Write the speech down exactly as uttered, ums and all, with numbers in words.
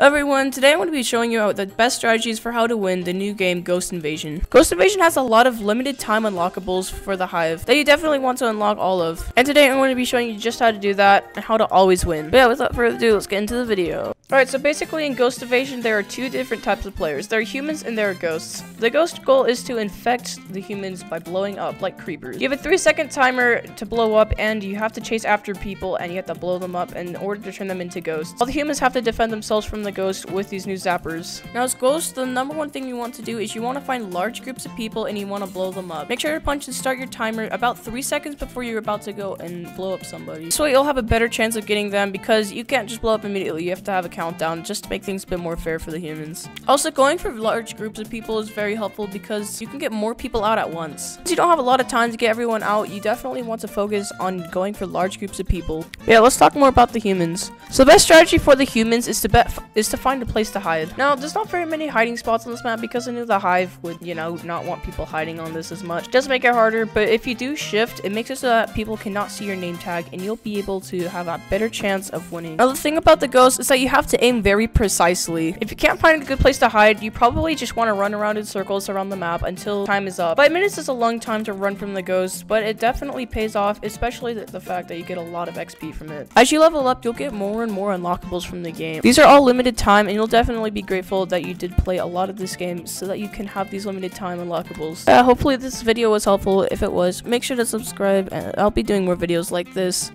Everyone, today I'm going to be showing you the best strategies for how to win the new game Ghost Invasion. Ghost Invasion has a lot of limited time unlockables for the Hive that you definitely want to unlock all of. And today I'm going to be showing you just how to do that and how to always win. But yeah, without further ado, let's get into the video. Alright, so basically in Ghost Invasion, there are two different types of players. There are humans and there are ghosts. The ghost goal is to infect the humans by blowing up like creepers. You have a three second timer to blow up and you have to chase after people and you have to blow them up in order to turn them into ghosts. All the humans have to defend themselves from the ghosts with these new zappers. Now as ghosts, the number one thing you want to do is you want to find large groups of people and you want to blow them up. Make sure to punch and start your timer about three seconds before you're about to go and blow up somebody. This way you'll have a better chance of getting them because you can't just blow up immediately. You have to have a countdown just to make things a bit more fair for the humans. Also, going for large groups of people is very helpful because you can get more people out at once. Since you don't have a lot of time to get everyone out, you definitely want to focus on going for large groups of people. But yeah, let's talk more about the humans. So the best strategy for the humans is to bet is to find a place to hide. Now, there's not very many hiding spots on this map because I knew the Hive would, you know, not want people hiding on this as much. It does make it harder, but if you do shift, it makes it so that people cannot see your name tag and you'll be able to have a better chance of winning. Now, the thing about the ghosts is that you have to to aim very precisely. If you can't find a good place to hide, you probably just want to run around in circles around the map until time is up. Five minutes is a long time to run from the ghosts, but it definitely pays off, especially the, the fact that you get a lot of X P from it. As you level up, you'll get more and more unlockables from the game. These are all limited time, and you'll definitely be grateful that you did play a lot of this game so that you can have these limited time unlockables. Uh, hopefully this video was helpful. If it was, make sure to subscribe, and I'll be doing more videos like this.